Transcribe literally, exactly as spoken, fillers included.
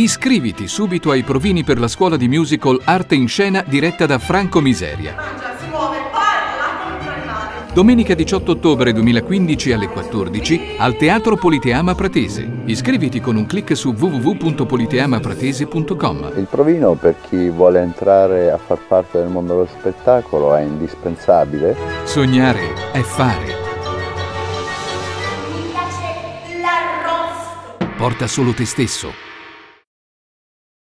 Iscriviti subito ai provini per la scuola di musical Arte in Scena diretta da Franco Miseria. Mangia, si muove, parla, domenica diciotto ottobre duemilaquindici alle quattordici al Teatro Politeama Pratese. Iscriviti con un clic su w w w punto politeamapratese punto com. Il provino per chi vuole entrare a far parte del mondo dello spettacolo è indispensabile. Sognare è fare. Mi piace l'arrosto. Porta solo te stesso.